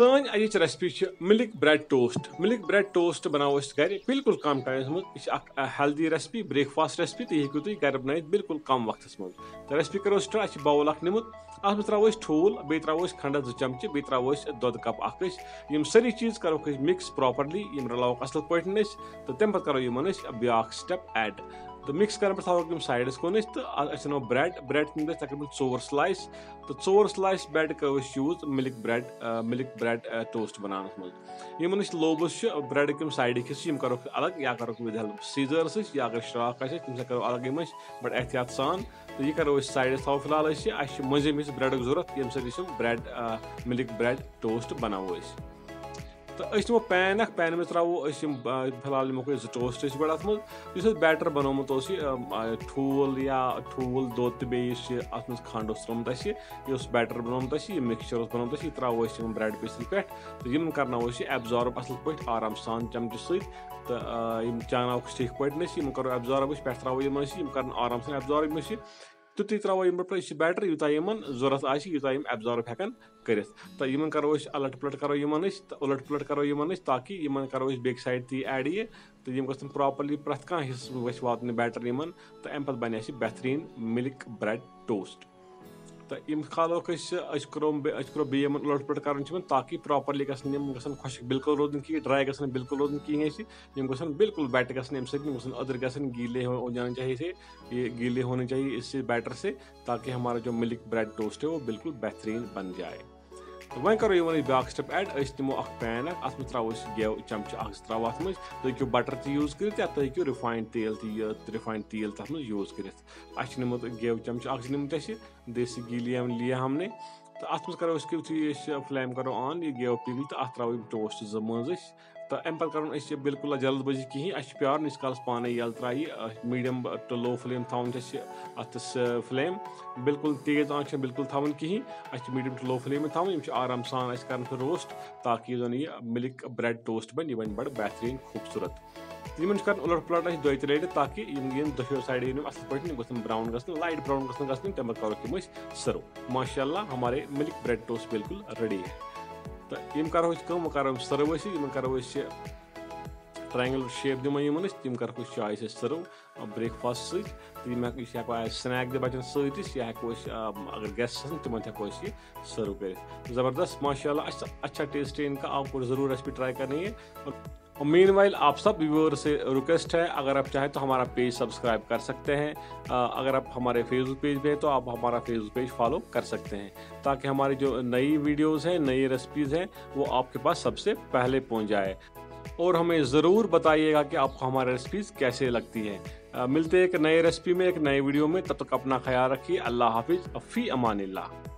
सोन अज recipe milk bread toast. Milk bread toast बनाओ गर बिल्कुल कम टाइमस मज। यह हेल्दी रेसिपी ब्रेकफास्ट रेसिपी तो हेको तुम गर बन बिल्कुल कम वक्त मज। रेसिपी करो स्टार्ट। अच्छे बाउल निमुत अत मे त्रो ठूल बेह त्रो खंडस जो चमचे बेह त्रो दो कप अम सारी चीज करो मिक्स प्रॉपर्ली रलो असल पे तो तम पे करो इन ब्या स्टेप एड तो मिक्स कर पे साइडस को अनो ब्रेड। ब्रेड कम तकरीबन चोर स्लाइस तो चोर स्लाइस ब्रेड कर यूज मिल्क ब्रेड टोस्ट बनाने मज। इन लोबस ब्रेड कम साइड हिस्से करो अलग या करो विद हेल्प सीजर्स या अगर श्राख आम करो अलग इन बड़े एहतियात सान तो यह करो साइडस थो फिलहाल अच्छे मजे हिस्स ब्रेड जरूरत ये सत्य ब्रेड मिल्क ब्रेड टोस्ट बनाव। तो अस नो पैन अख पैन मे त्रो फिलहाल नमो जोस्ट बड़ा अत बैटर बनोमुत ठूल या ठूल दोद तो बेस अत मे खंड त्रोमुत यह बैटर बनोमुत यह मिक्सचर बनोमुत यह त्रो ब्रेड पेस्टल पे तो यम करना एब्जॉर्ब असल पे आराम सान चमचे सत चाना ठीक पे करो एब्जॉर्ब पे त्रो यम कर आराम सान एब्जॉर्ब तुत त्रो इन पे बैटर यूत इन जरूरत आूत एब्जॉर्ब हेन कर तो इन करो अलट पलट करो इन उलट पलट करो इन ताकि इन करो बेक साइड ती एड ये तो यम गन प्रॉपर्ली प्रत कह हिस्सा वे वातन बैटर इन तो अम पे बन बेहतरीन मिल्क ब्रेड टोस्ट। तो यम खालोक करो बेन उलट पलट कर ताकि प्रॉपर्ली गन खुशक बिल्कुल रोदन कहीं ड्राई गन बिल्कुल रोदन कहीं गन बिल्कुल बैट गम ग अदर गन गीले हो जाना चाहिए इसे ये गीले होने चाहिए इससे बैटर से ताकि हमारा जो मिल्क ब्रेड टोस्ट है वो बिल्कुल बेहतरीन बन जाए। तो वह करो इन ब्या स्टेप एड नमो अ पैन अत मे त्रो गेव चमच त्रो अत मे तुम हेको बटर त यूज कर हेको रिफाइंड तेल तथा मे यूज कर निमुत गेव चमच निमुत देसी घी लिया हमने तो अत मे करो यु फ्लेम करो ऑन ये गेव पिघल तो अत त्रो टोस्ट जो मज तो अम पे करो बिल्कुल जल्दबाजी कहीं अच्छे प्यार नीस काल पान यल त्रे मीडियम टू लो फ्लेम थत फ्लेम बिल्कुल तेज आँच बिल्कुल थवन कहीं अच्छे मीडियम टू लो फ्लेम थवन आराम सान कर रोस्ट ताकि जन ये मिल्क ब्रेड टोस्ट बन यह बन बड़ बेहतरीन खूबसूरत। इन कर उलट पलट दो रेट ताकि दशो साइड इन असल पे ग्राउन लाइट ब्राउन गई तम पे करो तुम सर्व। माशाल्लाह हमारे मिल्क ब्रेड टोस्ट बिल्कुल रेडी है। तो यम करो करो सर्व इन करो ट्रायंगल शेप दिमो इन तम करो चाय सर्व ब्रेकफास्ट सको स्नैक बचन सको अगर गेस्ट तिमन हेको ये सर्व कर जबरदस्त। माशाल्लाह अच्छा टेस्ट है इनका। आपको जरूर रेसिपी ट्राई करनी है। और मीनवाइल आप सब व्यूअर से रिक्वेस्ट है अगर आप चाहें तो हमारा पेज सब्सक्राइब कर सकते हैं। अगर आप हमारे फेसबुक पेज पे हैं तो आप हमारा फेसबुक पेज फॉलो कर सकते हैं ताकि हमारी जो नई वीडियोस हैं नई रेसिपीज़ हैं वो आपके पास सबसे पहले पहुंच जाए। और हमें ज़रूर बताइएगा कि आपको हमारी रेसिपीज़ कैसे लगती हैं। मिलते हैं एक नई रेसिपी में एक नई वीडियो में। तब तक अपना ख्याल रखिए। अल्लाह हाफिज़। फ़ी अमानिल्लाह।